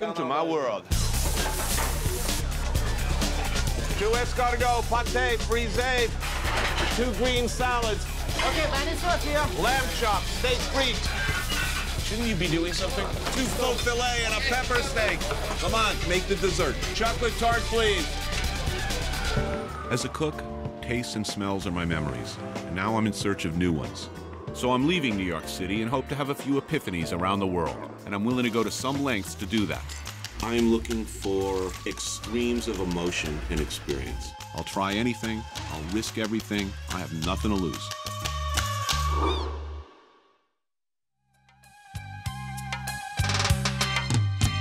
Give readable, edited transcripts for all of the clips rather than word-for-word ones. Welcome to my world. 2 escargot, pate, frise, 2 green salads. Okay, man, it's up here. Lamb chop, steak frites. Shouldn't you be doing something? 2 faux fillet and a pepper steak. Come on, make the dessert. Chocolate tart, please. As a cook, tastes and smells are my memories, and now I'm in search of new ones. So I'm leaving New York City and hope to have a few epiphanies around the world, and I'm willing to go to some lengths to do that. I'm looking for extremes of emotion and experience. I'll try anything, I'll risk everything, I have nothing to lose.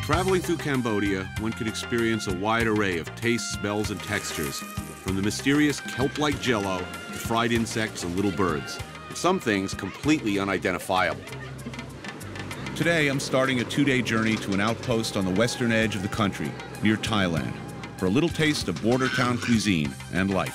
Traveling through Cambodia, one can experience a wide array of tastes, smells, and textures, from the mysterious kelp-like jello to fried insects and little birds. Some things completely unidentifiable. Today, I'm starting a 2-day journey to an outpost on the western edge of the country, near Thailand, for a little taste of border town cuisine and life.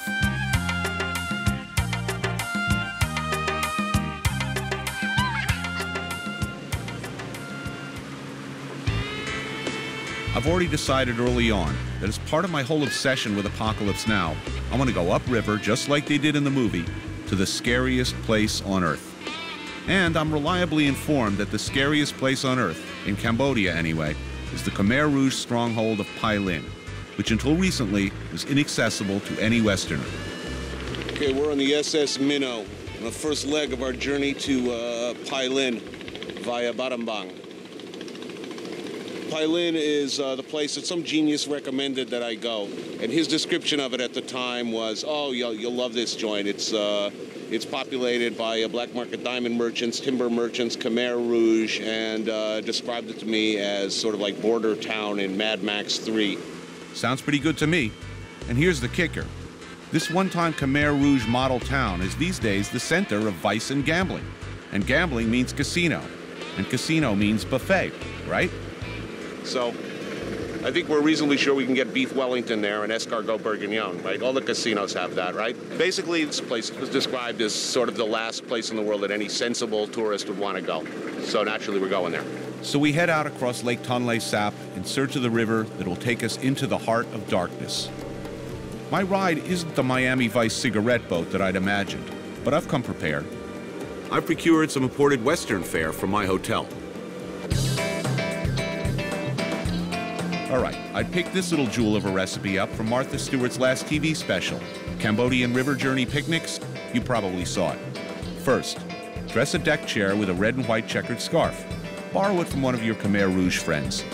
I've already decided early on that as part of my whole obsession with Apocalypse Now, I want to go upriver just like they did in the movie, to the scariest place on Earth. And I'm reliably informed that the scariest place on Earth, in Cambodia anyway, is the Khmer Rouge stronghold of Pailin, which until recently was inaccessible to any Westerner. Okay, we're on the SS Minnow, on the first leg of our journey to Pailin via Battambang. Pailin is the place that some genius recommended that I go. And his description of it at the time was, oh, you'll love this joint. It's populated by black market diamond merchants, timber merchants, Khmer Rouge, and described it to me as sort of like border town in Mad Max 3. Sounds pretty good to me. And here's the kicker. This one-time Khmer Rouge model town is these days the center of vice and gambling means casino, and casino means buffet, right? So I think we're reasonably sure we can get beef Wellington there and escargot bourguignon, right? All the casinos have that, right? Basically, this place was described as sort of the last place in the world that any sensible tourist would want to go. So naturally, we're going there. So we head out across Lake Tonle Sap in search of the river that will take us into the heart of darkness. My ride isn't the Miami Vice cigarette boat that I'd imagined, but I've come prepared. I've procured some imported Western fare from my hotel. All right, I picked this little jewel of a recipe up from Martha Stewart's last TV special, Cambodian River Journey Picnics. You probably saw it. First, dress a deck chair with a red and white checkered scarf. Borrow it from one of your Khmer Rouge friends.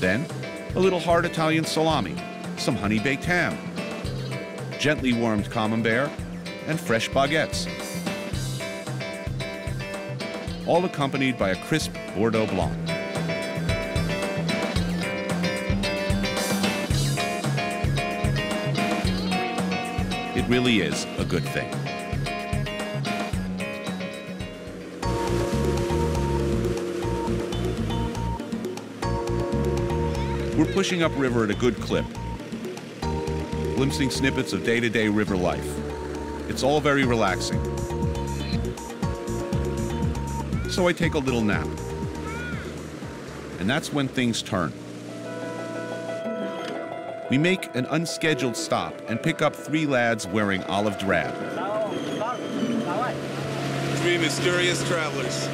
Then, a little hard Italian salami, some honey-baked ham, gently warmed camembert, and fresh baguettes. All accompanied by a crisp Bordeaux Blanc. It really is a good thing. We're pushing upriver at a good clip, glimpsing snippets of day-to-day river life. It's all very relaxing. So I take a little nap. And that's when things turn. We make an unscheduled stop and pick up 3 lads wearing olive drab. Three mysterious travelers.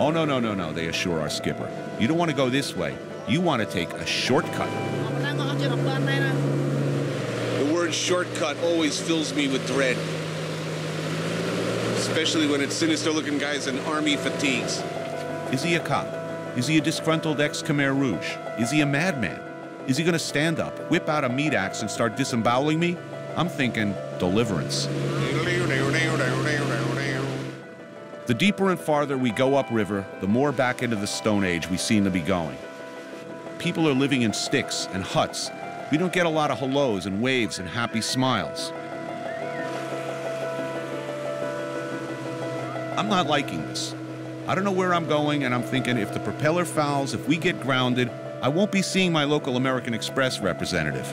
Oh, no, they assure our skipper. You don't want to go this way. You want to take a shortcut. The word shortcut always fills me with dread, especially when it's sinister-looking guys in army fatigues. Is he a cop? Is he a disgruntled ex-Khmer Rouge? Is he a madman? Is he gonna stand up, whip out a meat axe, and start disemboweling me? I'm thinking Deliverance. The deeper and farther we go upriver, the more back into the Stone Age we seem to be going. People are living in sticks and huts. We don't get a lot of hellos and waves and happy smiles. I'm not liking this. I don't know where I'm going, and I'm thinking if the propeller fouls, if we get grounded, I won't be seeing my local American Express representative.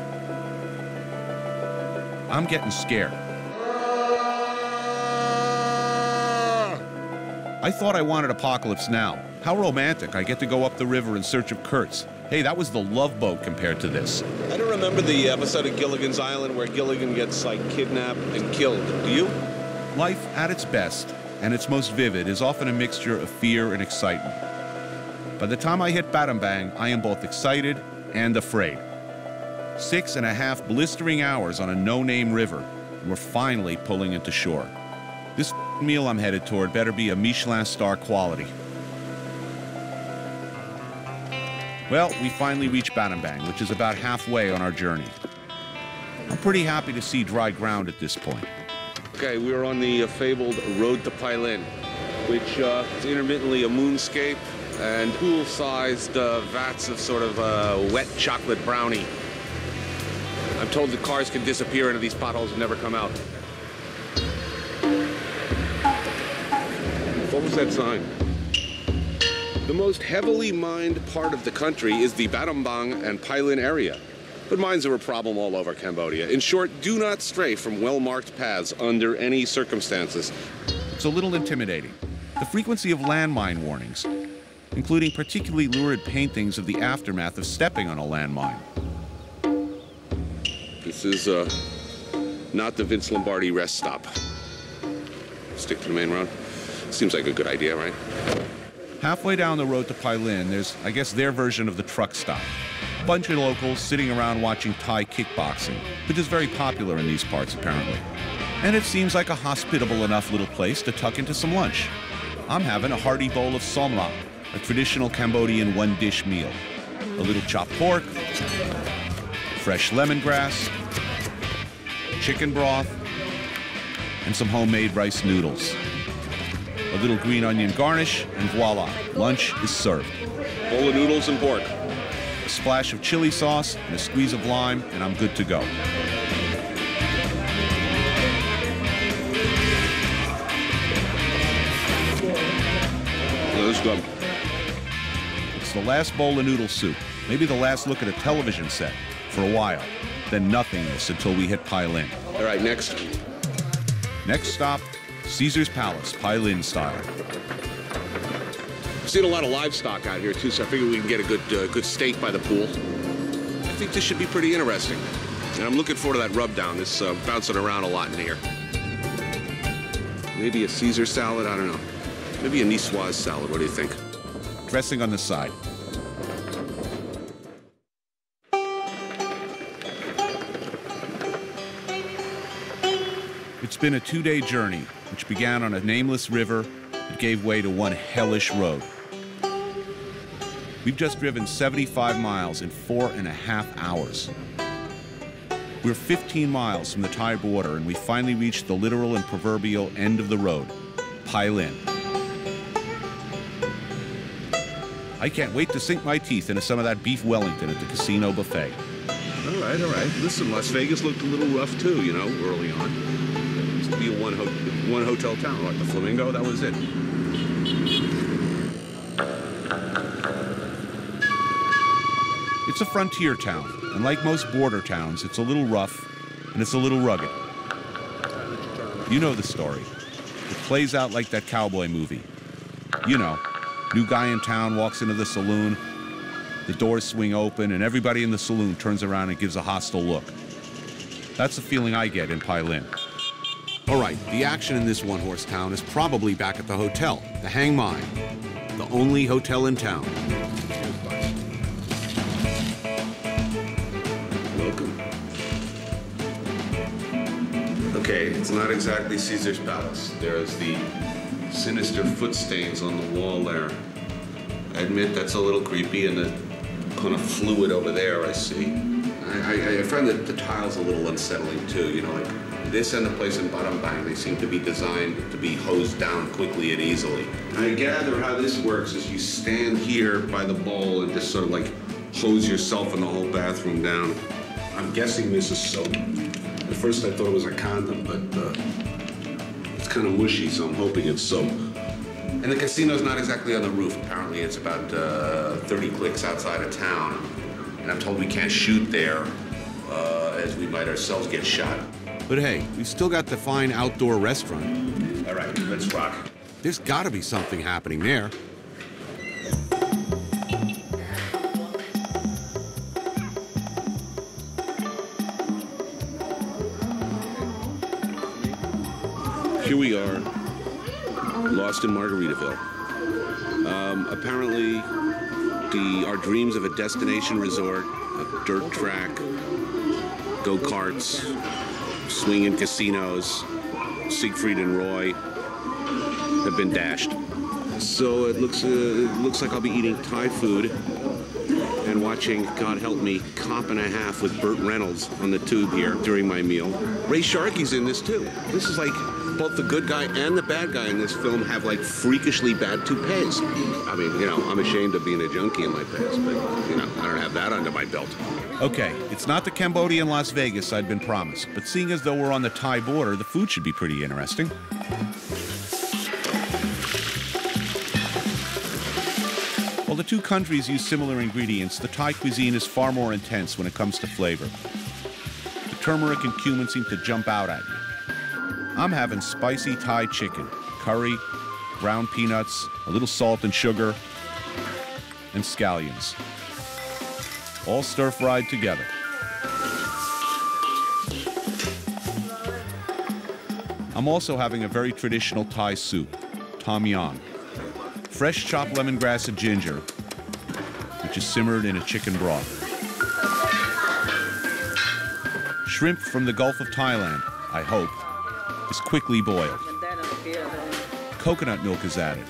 I'm getting scared. I thought I wanted Apocalypse Now, How romantic. I get to go up the river in search of Kurtz. Hey, that was the love boat compared to this. I don't remember the episode of Gilligan's Island where Gilligan gets, like, kidnapped and killed. Do you? Life at its best and its most vivid is often a mixture of fear and excitement. By the time I hit Battambang, I am both excited and afraid. 6.5 blistering hours on a no-name river, and we're finally pulling into shore. This meal I'm headed toward better be a Michelin star quality. Well, we finally reached Battambang, which is about halfway on our journey. I'm pretty happy to see dry ground at this point. Okay, we're on the fabled road to Pailin, which is intermittently a moonscape and pool-sized vats of sort of wet chocolate brownie. I'm told the cars can disappear into these potholes and never come out. What was that sign? The most heavily mined part of the country is the Battambang and Pailin area. But mines are a problem all over Cambodia. In short, do not stray from well-marked paths under any circumstances. It's a little intimidating. The frequency of landmine warnings, including particularly lurid paintings of the aftermath of stepping on a landmine. This is not the Vince Lombardi rest stop. Stick to the main road. Seems like a good idea, right? Halfway down the road to Pailin, there's, I guess, their version of the truck stop. A bunch of locals sitting around watching Thai kickboxing, which is very popular in these parts, apparently. And it seems like a hospitable enough little place to tuck into some lunch. I'm having a hearty bowl of somla, a traditional Cambodian one-dish meal. A little chopped pork, fresh lemongrass, chicken broth, and some homemade rice noodles. A little green onion garnish, and voila, lunch is served. Bowl of noodles and pork. A splash of chili sauce and a squeeze of lime, and I'm good to go. This is good. It's the last bowl of noodle soup, maybe the last look at a television set for a while, then nothingness until we hit Pailin. All right, next. Next stop, Caesar's Palace, Pailin style. I've seen a lot of livestock out here, too, so I figure we can get a good steak by the pool. I think this should be pretty interesting. And I'm looking forward to that rub down. It's bouncing around a lot in here. Maybe a Caesar salad, I don't know. Maybe a Niçoise salad, what do you think? Dressing on the side. It's been a two-day journey, which began on a nameless river that gave way to one hellish road. We've just driven 75 miles in 4.5 hours. We're 15 miles from the Thai border, and we finally reached the literal and proverbial end of the road, Pailin. I can't wait to sink my teeth into some of that beef Wellington at the casino buffet. All right, all right. Listen, Las Vegas looked a little rough, too, you know, early on. To be one hotel town, like the Flamingo, that was it. It's a frontier town, and like most border towns, it's a little rough and it's a little rugged. You know the story. It plays out like that cowboy movie. You know, new guy in town walks into the saloon, the doors swing open, and everybody in the saloon turns around and gives a hostile look. That's the feeling I get in Pailin. All right, the action in this one-horse town is probably back at the hotel, the Hang Mai, the only hotel in town. Welcome. Okay, it's not exactly Caesar's Palace. There is the sinister foot stains on the wall there. I admit that's a little creepy, and the kind of fluid over there I see. I find that the tiles a little unsettling too, you know, like this and the place in Battambang, they seem to be designed to be hosed down quickly and easily. I gather how this works is you stand here by the bowl and just sort of like hose yourself and the whole bathroom down. I'm guessing this is soap. At first I thought it was a condom, but it's kind of mushy, so I'm hoping it's soap. And the casino's not exactly on the roof. Apparently it's about 30 clicks outside of town. And I'm told we can't shoot there as we might ourselves get shot. But hey, we've still got the fine outdoor restaurant. All right, let's rock. There's gotta be something happening there. here we are, lost in Margaritaville. Apparently, our dreams of a destination resort, a dirt track, go-karts, swinging casinos, Siegfried and Roy have been dashed. So it looks like I'll be eating Thai food and watching, God help me, Cop and a Half with Burt Reynolds on the tube here during my meal. Ray Sharkey's in this too. This is like both the good guy and the bad guy in this film have like freakishly bad toupees. I mean, you know, I'm ashamed of being a junkie in my past, but you know, I don't have that under my belt. Okay, it's not the Cambodian Las Vegas I'd been promised, but seeing as though we're on the Thai border, the food should be pretty interesting. While the two countries use similar ingredients, the Thai cuisine is far more intense when it comes to flavor. The turmeric and cumin seem to jump out at you. I'm having spicy Thai chicken, curry, ground peanuts, a little salt and sugar, and scallions. All stir-fried together. I'm also having a very traditional Thai soup, tom yum. Fresh chopped lemongrass and ginger, which is simmered in a chicken broth. Shrimp from the Gulf of Thailand, I hope, is quickly boiled. Coconut milk is added.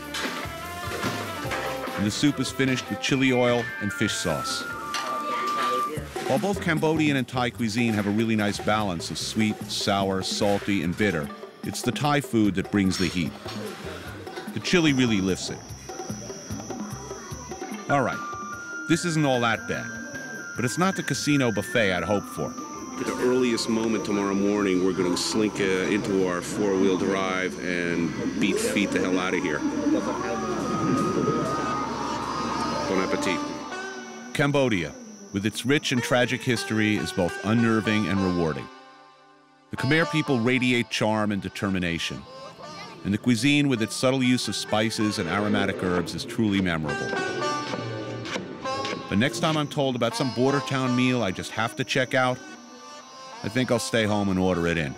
And the soup is finished with chili oil and fish sauce. While both Cambodian and Thai cuisine have a really nice balance of sweet, sour, salty, and bitter, it's the Thai food that brings the heat. The chili really lifts it. All right, this isn't all that bad, but it's not the casino buffet I'd hoped for. At the earliest moment tomorrow morning, we're gonna slink into our four-wheel drive and beat feet the hell out of here. Bon appetit. Cambodia, with its rich and tragic history, is both unnerving and rewarding. The Khmer people radiate charm and determination. And the cuisine, with its subtle use of spices and aromatic herbs, is truly memorable. But next time I'm told about some border town meal I just have to check out, I think I'll stay home and order it in.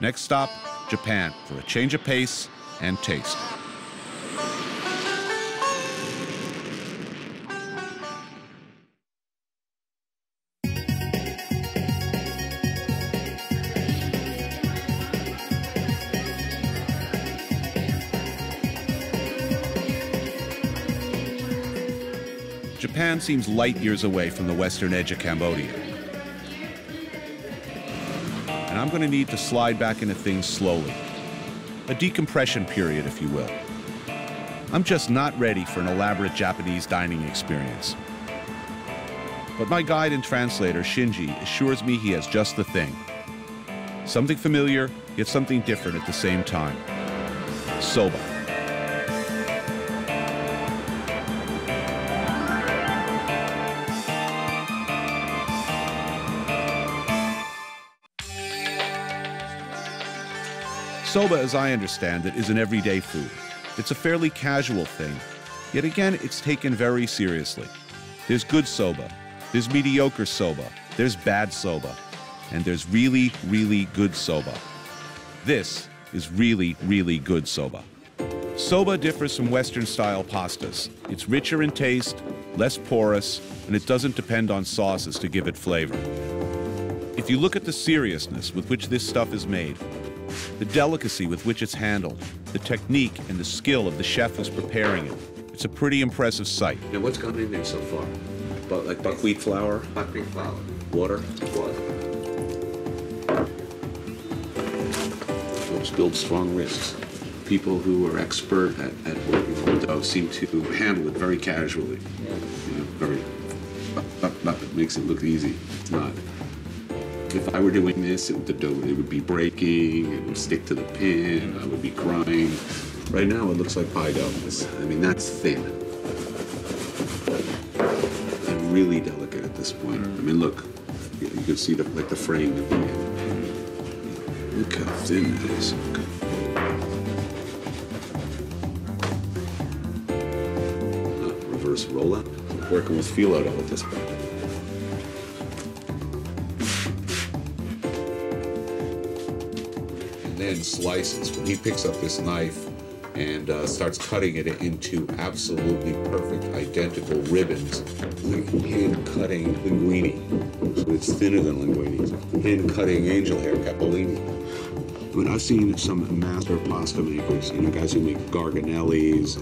Next stop, Japan, for a change of pace and taste. Japan seems light years away from the western edge of Cambodia. And I'm going to need to slide back into things slowly. A decompression period, if you will. I'm just not ready for an elaborate Japanese dining experience. But my guide and translator, Shinji, assures me he has just the thing. Something familiar, yet something different at the same time. Soba. Soba, as I understand it, is an everyday food. It's a fairly casual thing, yet again, it's taken very seriously. There's good soba, there's mediocre soba, there's bad soba, and there's really, really good soba. This is really, really good soba. Soba differs from Western-style pastas. It's richer in taste, less porous, and it doesn't depend on sauces to give it flavor. If you look at the seriousness with which this stuff is made, the delicacy with which it's handled, the technique and the skill of the chef who's preparing it, it's a pretty impressive sight. Now, what's gone in there so far? Like buckwheat flour? Buckwheat flour. Water? Water. Folks build strong wrists. People who are expert at working with dough seem to handle it very casually. Yeah. You know, very up. It makes it look easy. It's not. If I were doing this, it would be breaking, it would stick to the pin, I would be crying. Right now, it looks like pie dough. I mean, that's thin. And really delicate at this point. I mean, look, you can see the, like the frame of the end. Look how thin that is. Reverse roll-up. Working with phyllo dough at this point. and then slices. When he picks up this knife and starts cutting it into absolutely perfect, identical ribbons. Hand-cutting linguine. It's thinner than linguine. Hand-cutting angel hair capellini. I mean, I've seen some master pasta makers, you know, guys who make garganellis,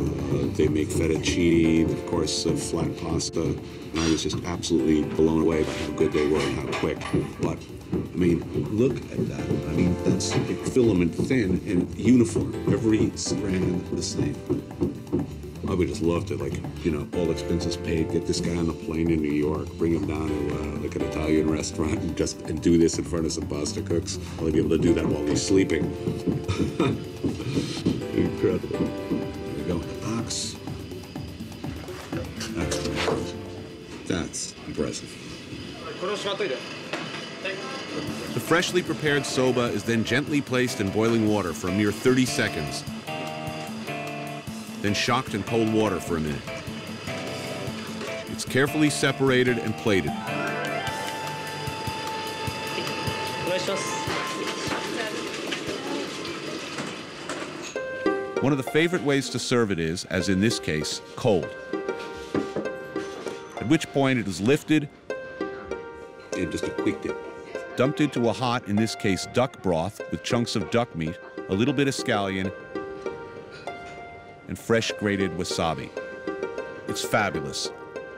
they make fettuccine, of course, flat pasta. And I was just absolutely blown away by how good they were and how quick. But, I mean, look at that. I mean, that's like filament thin and uniform. Every strand the same. I would just love to, like, you know, all expenses paid, get this guy on the plane in New York, bring him down to, like, an Italian restaurant and just and do this in front of some pasta cooks. I'll be able to do that while he's sleeping. Incredible. There we go. Ox. That's impressive. That's impressive. The freshly prepared soba is then gently placed in boiling water for a mere 30 seconds, then shocked in cold water for a minute. It's carefully separated and plated. One of the favorite ways to serve it is, as in this case, cold, at which point it is lifted and just a quick dip. Dumped into a hot, in this case, duck broth with chunks of duck meat, a little bit of scallion, and fresh grated wasabi. It's fabulous.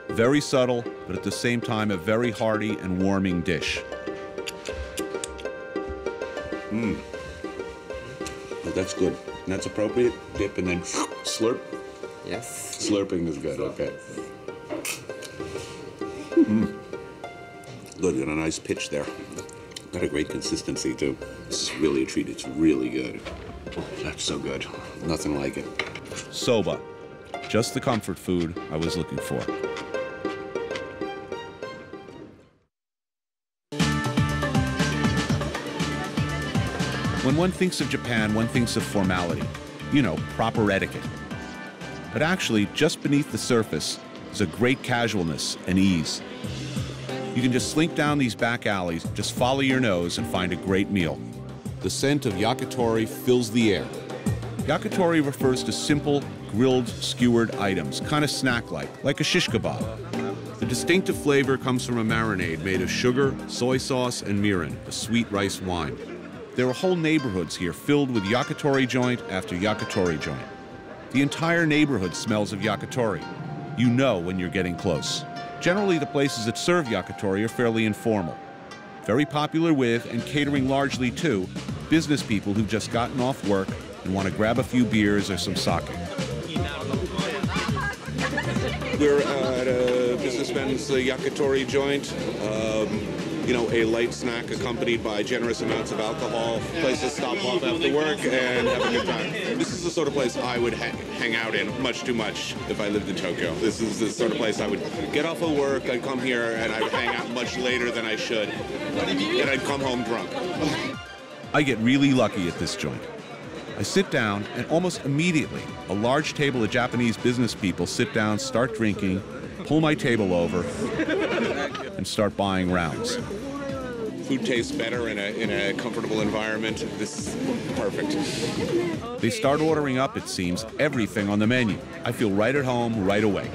Very subtle, but at the same time, a very hearty and warming dish. Mmm. Well, that's good. And that's appropriate. Dip and then slurp. Yes. Slurping is good, okay. Mmm. Good, got a nice pitch there. Got a great consistency, too. This is really a treat. It's really good. That's so good. Nothing like it. Soba. Just the comfort food I was looking for. When one thinks of Japan, one thinks of formality. You know, proper etiquette. But actually, just beneath the surface is a great casualness and ease. You can just slink down these back alleys, just follow your nose and find a great meal. The scent of yakitori fills the air. Yakitori refers to simple, grilled, skewered items, kind of snack-like, like a shish kebab. The distinctive flavor comes from a marinade made of sugar, soy sauce, and mirin, a sweet rice wine. There are whole neighborhoods here filled with yakitori joint after yakitori joint. The entire neighborhood smells of yakitori. You know when you're getting close. Generally, the places that serve yakitori are fairly informal. Very popular with, and catering largely to, business people who've just gotten off work and want to grab a few beers or some sake. We're at a businessman's yakitori joint. You know, a light snack accompanied by generous amounts of alcohol. Place to stop off after work and have a good time. This is the sort of place I would hang out in much too much if I lived in Tokyo. This is the sort of place I would get off of work, I'd come here, and I'd hang out much later than I should, and I'd come home drunk. I get really lucky at this joint. I sit down, and almost immediately, a large table of Japanese business people sit down, start drinking, pull my table over, and start buying rounds. Food tastes better in a comfortable environment. This is perfect. They start ordering up, it seems, everything on the menu. I feel right at home right away.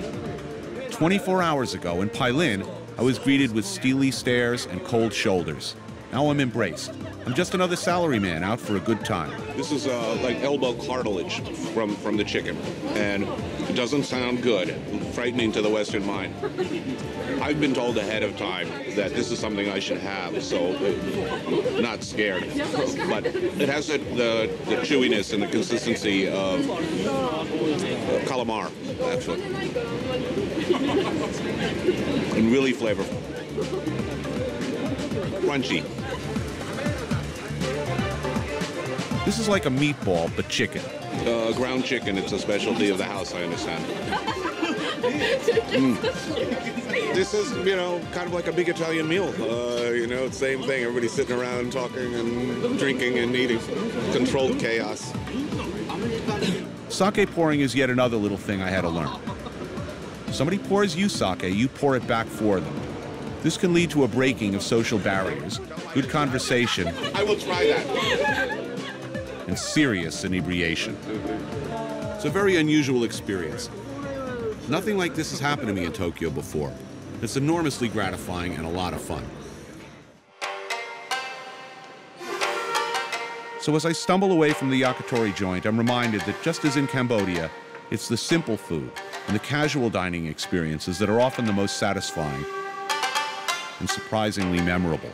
24 hours ago in Pailin, I was greeted with steely stares and cold shoulders. Now I'm embraced. I'm just another salaryman out for a good time. This is like elbow cartilage from the chicken, and it doesn't sound good, frightening to the Western mind. I've been told ahead of time that this is something I should have, so not scared. But it has the chewiness and the consistency of calamari, actually, and really flavorful, crunchy. This is like a meatball, but chicken. Ground chicken, it's a specialty of the house, I understand. Mm. This is, you know, kind of like a big Italian meal. You know, same thing, everybody's sitting around talking and drinking and eating. Controlled chaos. Sake pouring is yet another little thing I had to learn. Somebody pours you sake, you pour it back for them. This can lead to a breaking of social barriers, good conversation. I will try that. and serious inebriation. It's a very unusual experience. Nothing like this has happened to me in Tokyo before. It's enormously gratifying and a lot of fun. So as I stumble away from the yakitori joint, I'm reminded that just as in Cambodia, it's the simple food and the casual dining experiences that are often the most satisfying and surprisingly memorable.